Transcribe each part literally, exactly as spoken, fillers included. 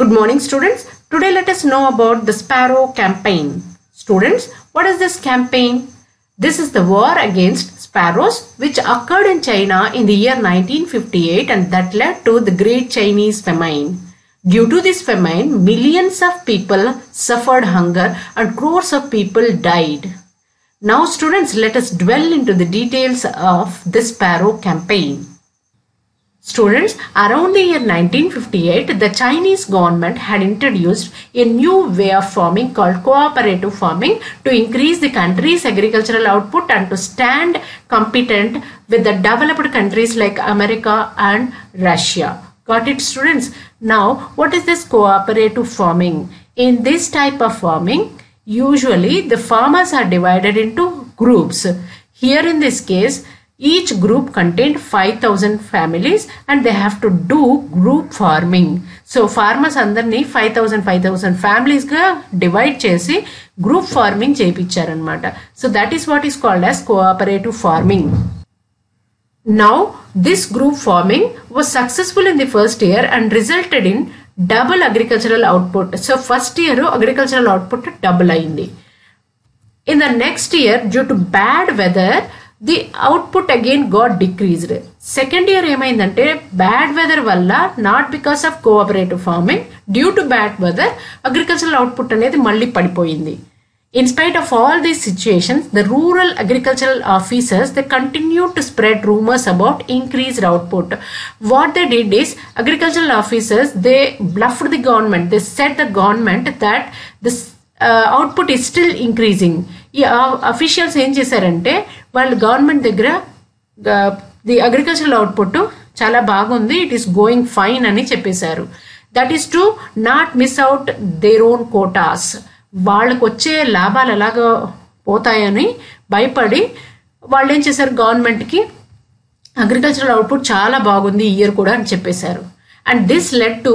Good morning students. Today let us know about the Sparrow campaign. Students, what is this campaign? This is the war against sparrows which occurred in China in the year nineteen fifty-eight, and that led to the Great Chinese famine. Due to this famine, millions of people suffered hunger and crores of people died. Now students, let us dwell into the details of this Sparrow campaign. Students, around the year nineteen fifty-eight, the Chinese government had introduced a new way of farming called cooperative farming to increase the country's agricultural output and to stand competent with the developed countries like America and Russia. Got it, students? Now, what is this cooperative farming? In this type of farming, usually the farmers are divided into groups. Here in this case, each group contained five thousand families and they have to do group farming. So, farmers underneath five thousand five thousand families ga divide chesi group farming cheyipicharanamata. So, that is what is called as cooperative farming. Now, this group farming was successful in the first year and resulted in double agricultural output. So, first year agricultural output double ayindi. In the next year, due to bad weather, the output again got decreased. Second year emaindante bad weather valla, not because of cooperative farming, due to bad weather agricultural output anedi malli padipoyindi. In spite of all these situations, the rural agricultural officers, they continued to spread rumors about increased output. What they did is, agricultural officers, they bluffed the government. They said the government that this Uh, output is still increasing. Yeah, uh, officials em chesarante while government daggara uh, the agricultural output chala bagundi, it is going fine ani cheppesaru. That is to not miss out their own quotas. Vallaku vacche labhalu alaga potayani bhayapadi vallu em chesaru, government ki agricultural output chala bagundi ee year kuda ani cheppesaru, and this led to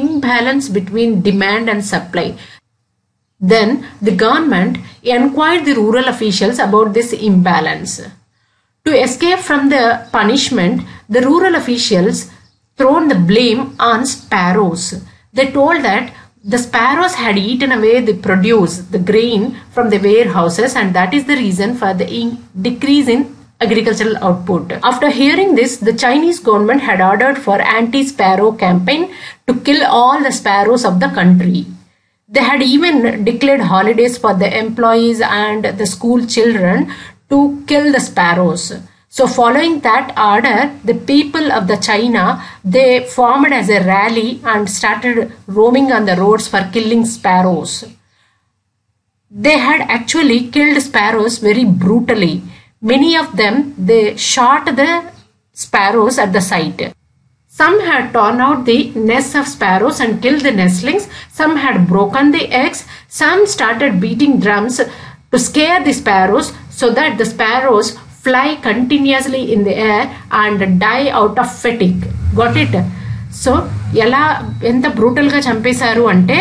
imbalance between demand and supply. Then the government inquired the rural officials about this imbalance. To escape from the punishment, the rural officials thrown the blame on sparrows. They told that the sparrows had eaten away the produce, the grain from the warehouses, and that is the reason for the decrease in agricultural output. After hearing this, the Chinese government had ordered for anti-sparrow campaign to kill all the sparrows of the country. They had even declared holidays for the employees and the school children to kill the sparrows. So following that order, the people of the China, they formed as a rally and started roaming on the roads for killing sparrows. They had actually killed sparrows very brutally. Many of them, they shot the sparrows at the site. Some had torn out the nests of sparrows and killed the nestlings. Some had broken the eggs. Some started beating drums to scare the sparrows so that the sparrows fly continuously in the air and die out of fatigue. Got it? So, ela enta brutal ga champesaru ante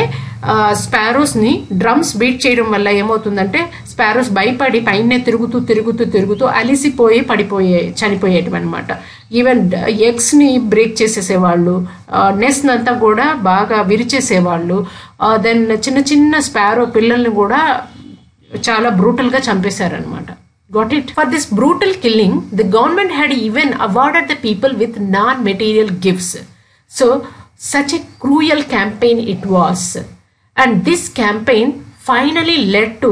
sparrows ni drums beat cheyadam valla emouthundante sparrows bayipadi paine tirugutu tirugutu tirugutu alisipoyi padipoye chanipoyedam anamata. Even eggs ni break chesese vallu, nest nanta kuda baga virichese vallu, then chinna chinna sparrow pillalni kuda chaala brutal ga champesaru anamata. Got it? For this brutal killing, the government had even awarded the people with non material gifts. So such a cruel campaign it was, and this campaign finally led to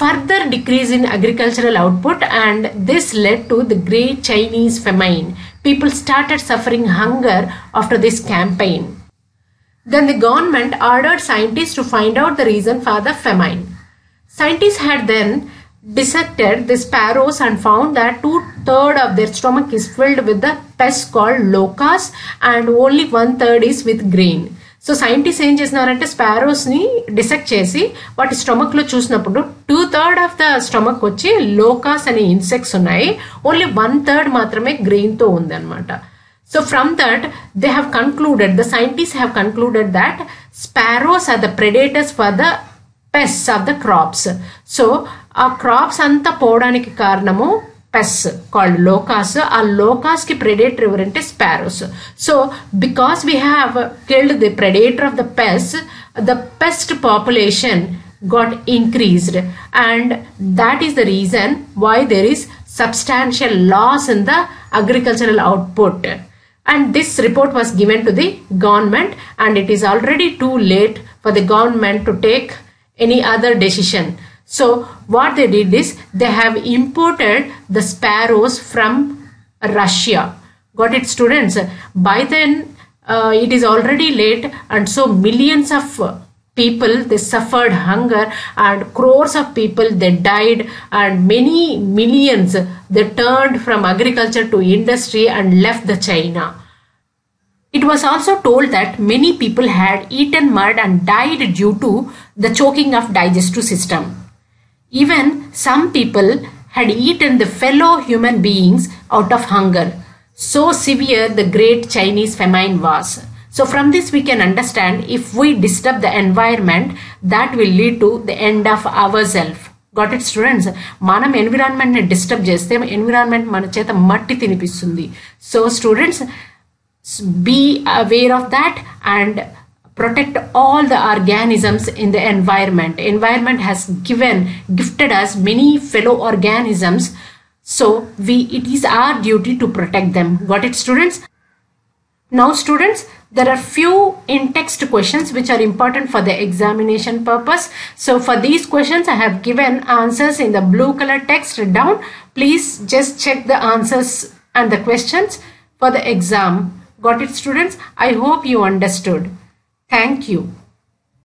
further decrease in agricultural output, and this led to the Great Chinese famine. People started suffering hunger after this campaign. Then the government ordered scientists to find out the reason for the famine. Scientists had then dissected the sparrows and found that two-thirds of their stomach is filled with the pest called locusts and only one-third is with grain. So scientists em chesnarante sparrows ni dissect chesi vaati stomach lo chusinapudu two-thirds of the stomach vachi locusts and insects unnayi, only one-third maatrame grain tho undi anamata. So from that they have concluded, the scientists have concluded that sparrows are the predators for the pests of the crops. So, ఆ crops అంతా పోవడానికి కారణము pests called locusts, and locusts' predator variant is sparrows. So because we have killed the predator of the pests, the pest population got increased, and that is the reason why there is substantial loss in the agricultural output. And this report was given to the government, and it is already too late for the government to take any other decision. So what they did is they have imported the sparrows from Russia. Got it, students? By then uh, it is already late, and so millions of people, they suffered hunger, and crores of people, they died, and many millions, they turned from agriculture to industry and left the China. It was also told that many people had eaten mud and died due to the choking of digestive system. Even some people had eaten the fellow human beings out of hunger. So severe the Great Chinese famine was. So from this we can understand, if we disturb the environment, that will lead to the end of ourselves. Got it, students? Manam environment ni disturb chesthe environment mana cheta matti tinipistundi. So students, be aware of that and protect all the organisms in the environment. Environment has given gifted us many fellow organisms, so we it is our duty to protect them. Got it, students? Now students, there are few in-text questions which are important for the examination purpose. So for these questions I have given answers in the blue color text down. Please just check the answers and the questions for the exam. Got it, students? I hope you understood. Thank you.